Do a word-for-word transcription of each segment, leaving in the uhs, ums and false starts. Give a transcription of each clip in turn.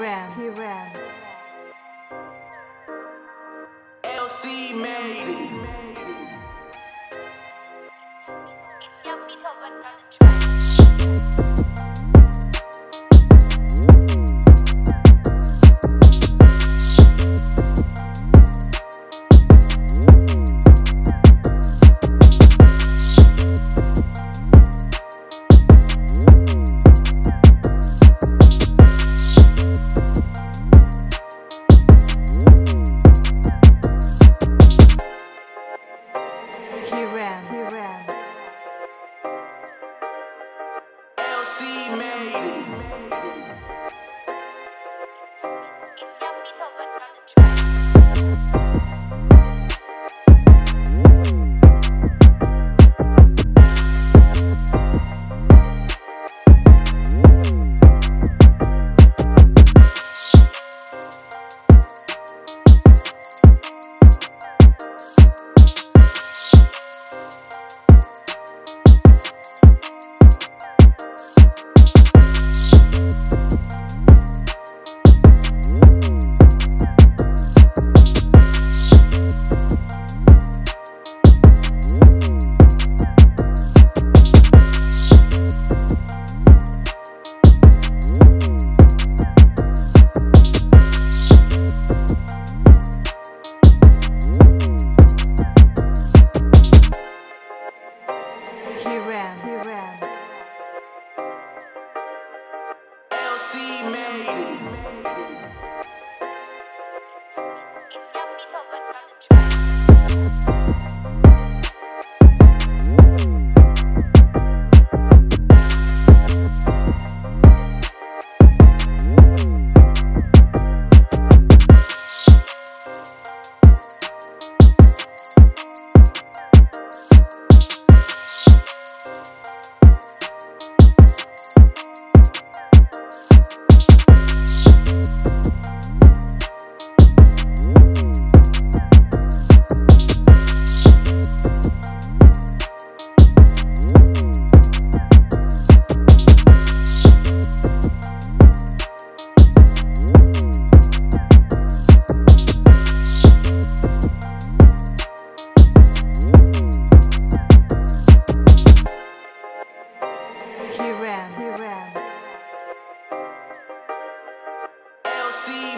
ran. He ran. L C made it. It's young Beethoven from the track.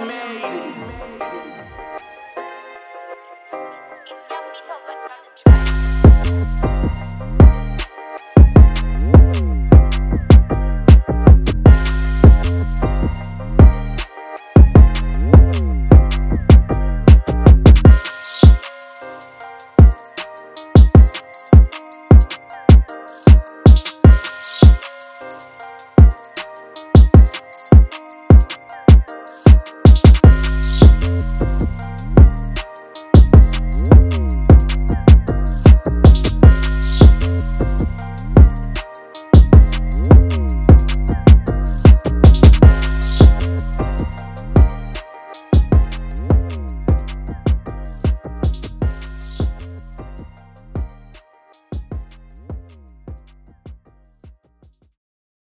Made it.